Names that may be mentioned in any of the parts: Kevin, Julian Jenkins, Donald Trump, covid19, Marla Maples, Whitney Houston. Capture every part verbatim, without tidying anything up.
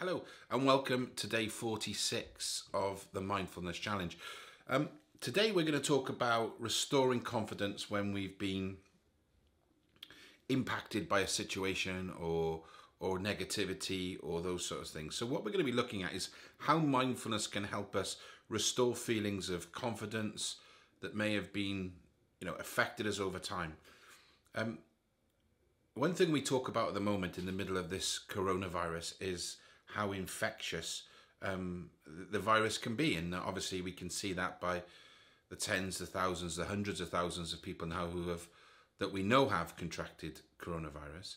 Hello and welcome to day forty-six of the Mindfulness Challenge. Um, today we're going to talk about restoring confidence when we've been impacted by a situation or, or negativity or those sorts of things. So what we're going to be looking at is how mindfulness can help us restore feelings of confidence that may have been, you know, affected us over time. Um, one thing we talk about at the moment in the middle of this coronavirus is how infectious um, the virus can be. And obviously we can see that by the tens, the thousands, the hundreds of thousands of people now who have, that we know have contracted coronavirus.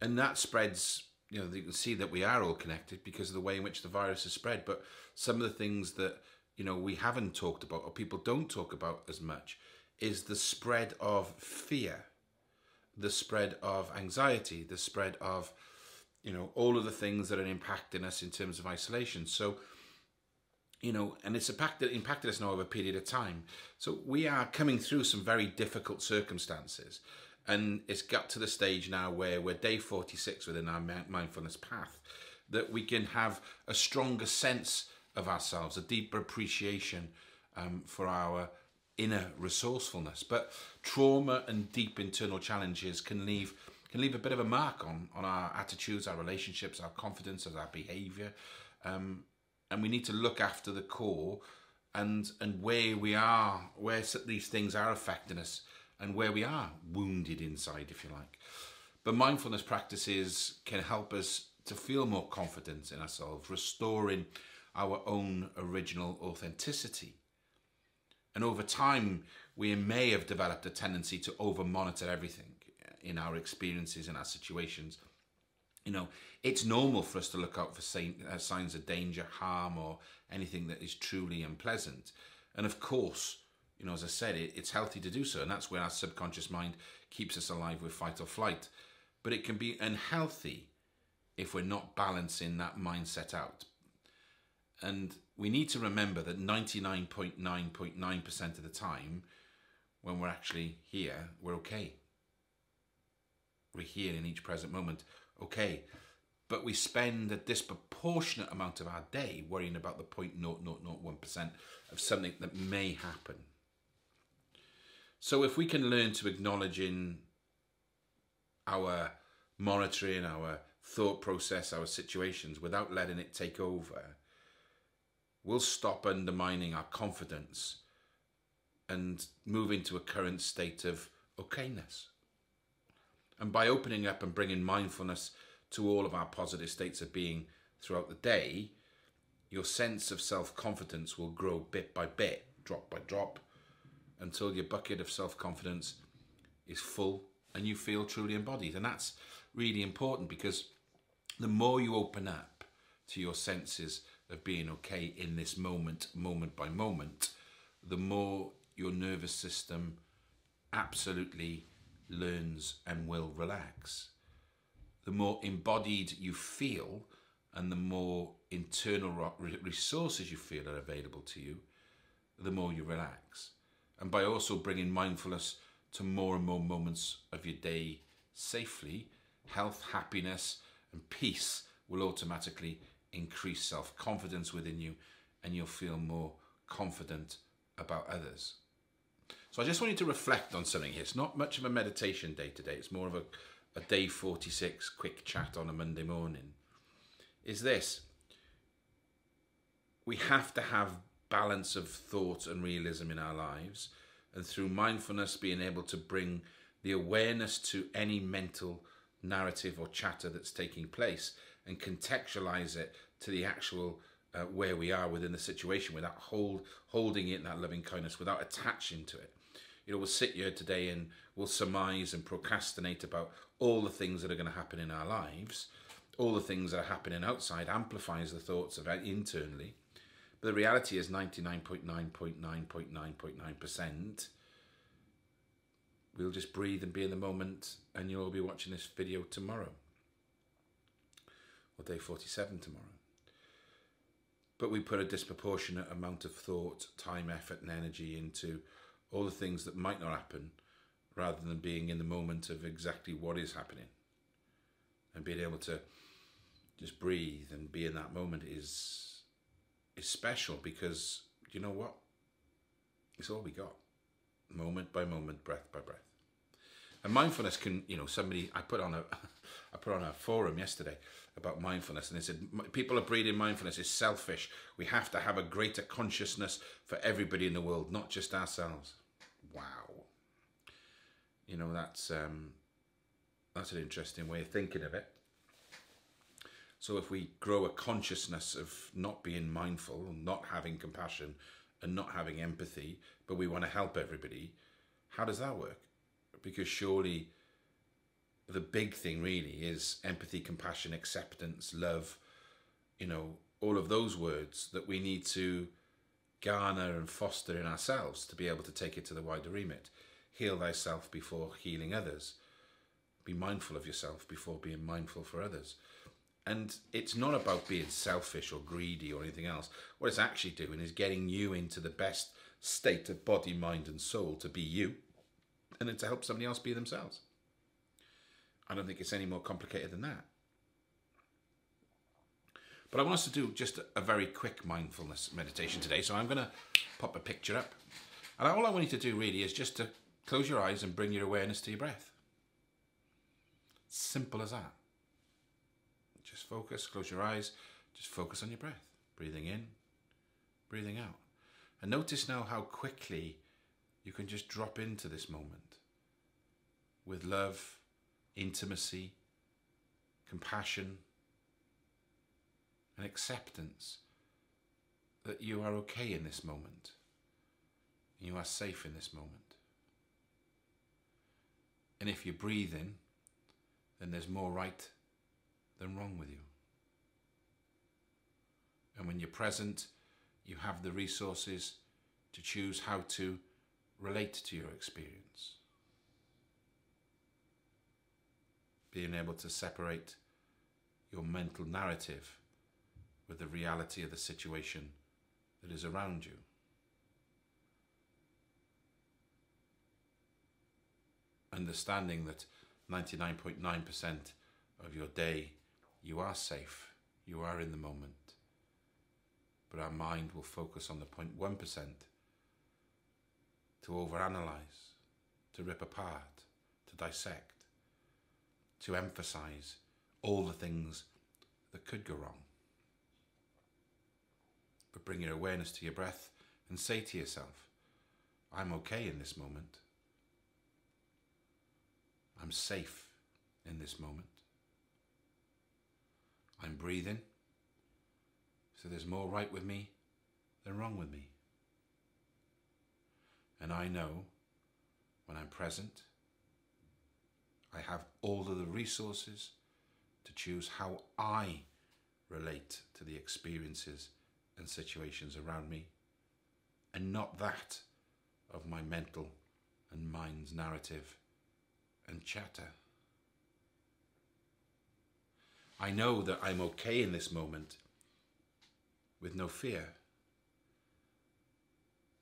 And that spreads, you know, you can see that we are all connected because of the way in which the virus is spread. But some of the things that, you know, we haven't talked about or people don't talk about as much is the spread of fear, the spread of anxiety, the spread of you know, all of the things that are impacting us in terms of isolation. So, you know, and it's impacted, impacted us now over a period of time. So we are coming through some very difficult circumstances. And it's got to the stage now where we're day forty-six within our mindfulness path, that we can have a stronger sense of ourselves, a deeper appreciation um, for our inner resourcefulness. But trauma and deep internal challenges can leave can leave a bit of a mark on, on our attitudes, our relationships, our confidence, our behaviour. Um, and we need to look after the core and, and where we are, where these things are affecting us and where we are wounded inside, if you like. But mindfulness practices can help us to feel more confidence in ourselves, restoring our own original authenticity. And over time, we may have developed a tendency to over-monitor everything in our experiences, in our situations. You know, it's normal for us to look out for signs of danger, harm, or anything that is truly unpleasant. And of course, you know, as I said, it, it's healthy to do so. And that's where our subconscious mind keeps us alive with fight or flight. But it can be unhealthy if we're not balancing that mindset out. And we need to remember that ninety-nine point nine nine percent of the time, when we're actually here, we're okay. We're here in each present moment, okay, but we spend a disproportionate amount of our day worrying about the zero point zero zero zero one percent of something that may happen. So if we can learn to acknowledge in our monitoring, our thought process, our situations without letting it take over, we'll stop undermining our confidence and move into a current state of okayness. And by opening up and bringing mindfulness to all of our positive states of being throughout the day, your sense of self-confidence will grow bit by bit, drop by drop, until your bucket of self-confidence is full and you feel truly embodied. And that's really important, because the more you open up to your senses of being okay in this moment, moment by moment, the more your nervous system absolutely learns and will relax. The more embodied you feel and the more internal resources you feel are available to you, the more you relax. And by also bringing mindfulness to more and more moments of your day safely, health, happiness and peace will automatically increase self-confidence within you, and you'll feel more confident about others. So I just want you to reflect on something here. It's not much of a meditation day today. It's more of a, a day forty-six quick chat on a Monday morning. Is this. We have to have balance of thought and realism in our lives. And through mindfulness, being able to bring the awareness to any mental narrative or chatter that's taking place and contextualize it to the actual uh, where we are within the situation, without hold, holding it in that loving kindness, without attaching to it. You know, we'll sit here today and we'll surmise and procrastinate about all the things that are going to happen in our lives. All the things that are happening outside amplifies the thoughts of internally. But the reality is ninety-nine point nine nine nine nine nine percent. We'll just breathe and be in the moment, and you'll all be watching this video tomorrow. Or day forty-seven tomorrow. But we put a disproportionate amount of thought, time, effort and energy into all the things that might not happen, rather than being in the moment of exactly what is happening and being able to just breathe and be in that moment is is special, because you know what? It's all we got. Moment by moment, breath by breath. And mindfulness can, you know, somebody, I put on a, I put on a forum yesterday about mindfulness, and they said, people are breeding mindfulness, it's selfish. We have to have a greater consciousness for everybody in the world, not just ourselves. Wow. You know, that's, um, that's an interesting way of thinking of it. So if we grow a consciousness of not being mindful, not having compassion and not having empathy, but we want to help everybody, how does that work? Because surely the big thing really is empathy, compassion, acceptance, love, you know, all of those words that we need to garner and foster in ourselves to be able to take it to the wider remit. Heal thyself before healing others. Be mindful of yourself before being mindful for others. And it's not about being selfish or greedy or anything else. What it's actually doing is getting you into the best state of body, mind and soul to be you, and then to help somebody else be themselves. I don't think it's any more complicated than that. But I want us to do just a very quick mindfulness meditation today. So I'm going to pop a picture up. And all I want you to do really is just to close your eyes and bring your awareness to your breath. Simple as that. Just focus, close your eyes, just focus on your breath. Breathing in, breathing out. And notice now how quickly you can just drop into this moment with love, intimacy, compassion, and acceptance that you are okay in this moment. You are safe in this moment. And if you breathe in, then there's more right than wrong with you. And when you're present, you have the resources to choose how to relate to your experience. Being able to separate your mental narrative with the reality of the situation that is around you. Understanding that ninety-nine point nine percent of your day you are safe, you are in the moment, but our mind will focus on the zero point one percent to overanalyze, to rip apart, to dissect, to emphasize all the things that could go wrong. But bring your awareness to your breath and say to yourself, I'm okay in this moment. I'm safe in this moment. I'm breathing, so there's more right with me than wrong with me. And I know when I'm present, I have all of the resources to choose how I relate to the experiences and situations around me, and not that of my mental and mind's narrative and chatter. I know that I'm okay in this moment with no fear.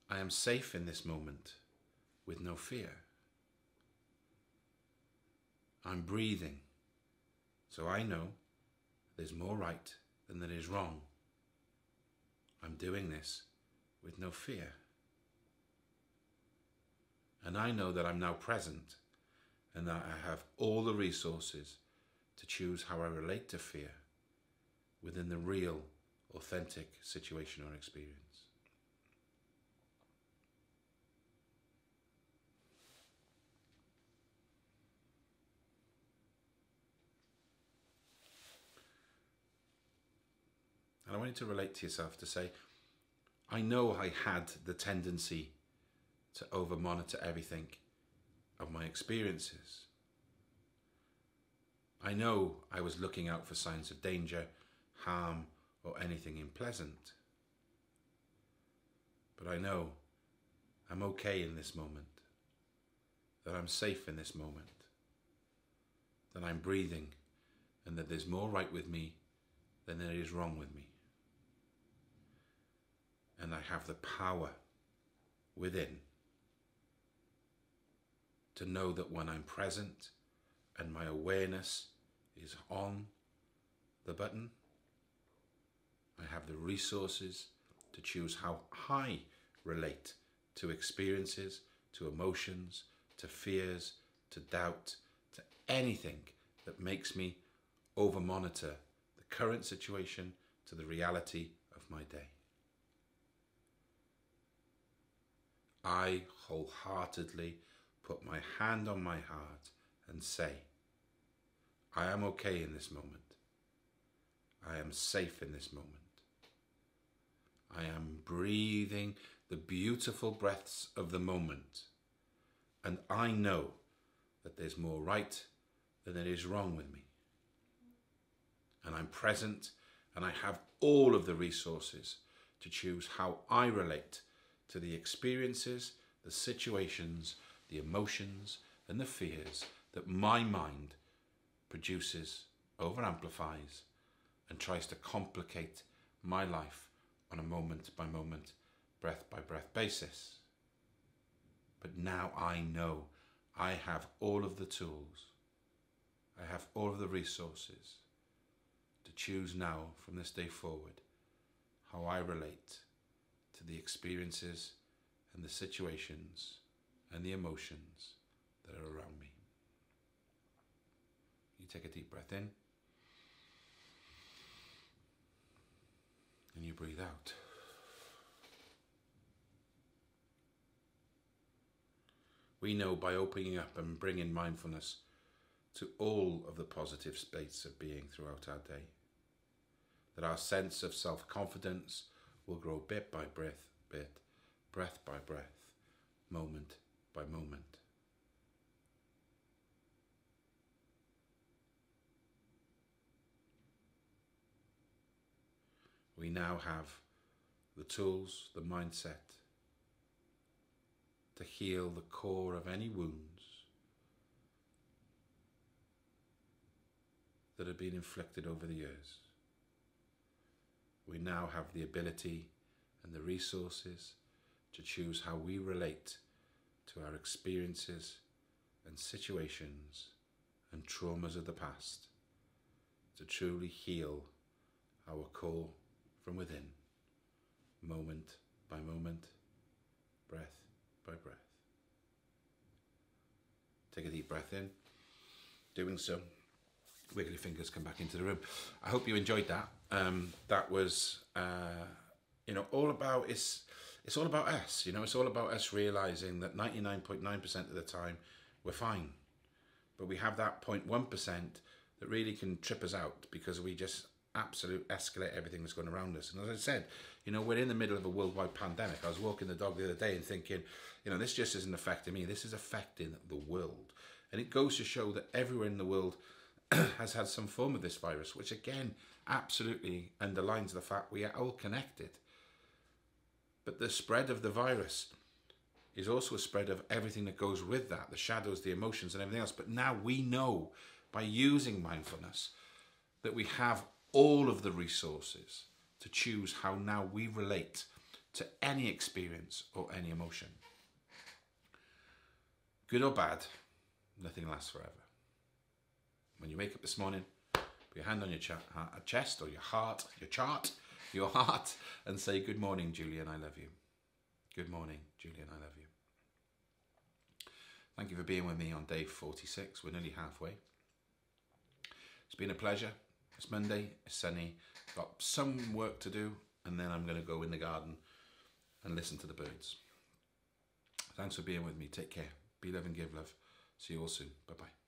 I am safe in this moment with no fear. I'm breathing, so I know there's more right than there is wrong. I'm doing this with no fear. And I know that I'm now present and that I have all the resources to choose how I relate to fear within the real, authentic situation or experience. And I want you to relate to yourself to say, I know I had the tendency to over-monitor everything of my experiences. I know I was looking out for signs of danger, harm, or anything unpleasant. But I know I'm okay in this moment, that I'm safe in this moment, that I'm breathing, and that there's more right with me than there is wrong with me. And I have the power within to know that when I'm present and my awareness is on, the button. I have the resources to choose how I relate to experiences, to emotions, to fears, to doubt, to anything that makes me over-monitor the current situation to the reality of my day. I wholeheartedly put my hand on my heart and say, I am okay in this moment. I am safe in this moment. I am breathing the beautiful breaths of the moment. And I know that there's more right than there is wrong with me. And I'm present and I have all of the resources to choose how I relate to the experiences, the situations, the emotions and the fears that my mind produces, over-amplifies and tries to complicate my life on a moment-by-moment, breath-by-breath basis. But now I know I have all of the tools, I have all of the resources to choose now from this day forward how I relate to the experiences and the situations and the emotions that are around me. You take a deep breath in and you breathe out. We know by opening up and bringing mindfulness to all of the positive states of being throughout our day, that our sense of self-confidence will grow bit by breath, bit, breath by breath, moment by moment. We now have the tools, the mindset, to heal the core of any wounds that have been inflicted over the years. We now have the ability and the resources to choose how we relate to our experiences and situations and traumas of the past to truly heal our core from within, moment by moment, breath by breath. Take a deep breath in. Doing so, wiggle your fingers, come back into the room. I hope you enjoyed that. Um, that was, uh, you know, all about, it's, it's all about us, you know, it's all about us realizing that ninety-nine point nine percent of the time we're fine. But we have that zero point one percent that really can trip us out because we just absolute escalate everything that's going around us. And as I said, you know, we're in the middle of a worldwide pandemic. I was walking the dog the other day and thinking, you know, this just isn't affecting me. This is affecting the world. And it goes to show that everywhere in the world has had some form of this virus, which again, absolutely underlines the fact we are all connected. But the spread of the virus is also a spread of everything that goes with that, the shadows, the emotions and everything else. But now we know by using mindfulness that we have all of the resources to choose how now we relate to any experience or any emotion. Good or bad, nothing lasts forever. When you wake up this morning, put your hand on your ch chest or your heart, your chart, your heart, and say, good morning, Julian, I love you. Good morning, Julian, I love you. Thank you for being with me on day forty-six. We're nearly halfway. It's been a pleasure. It's Monday, it's sunny, got some work to do, and then I'm going to go in the garden and listen to the birds. Thanks for being with me. Take care. Be love and give love. See you all soon. Bye-bye.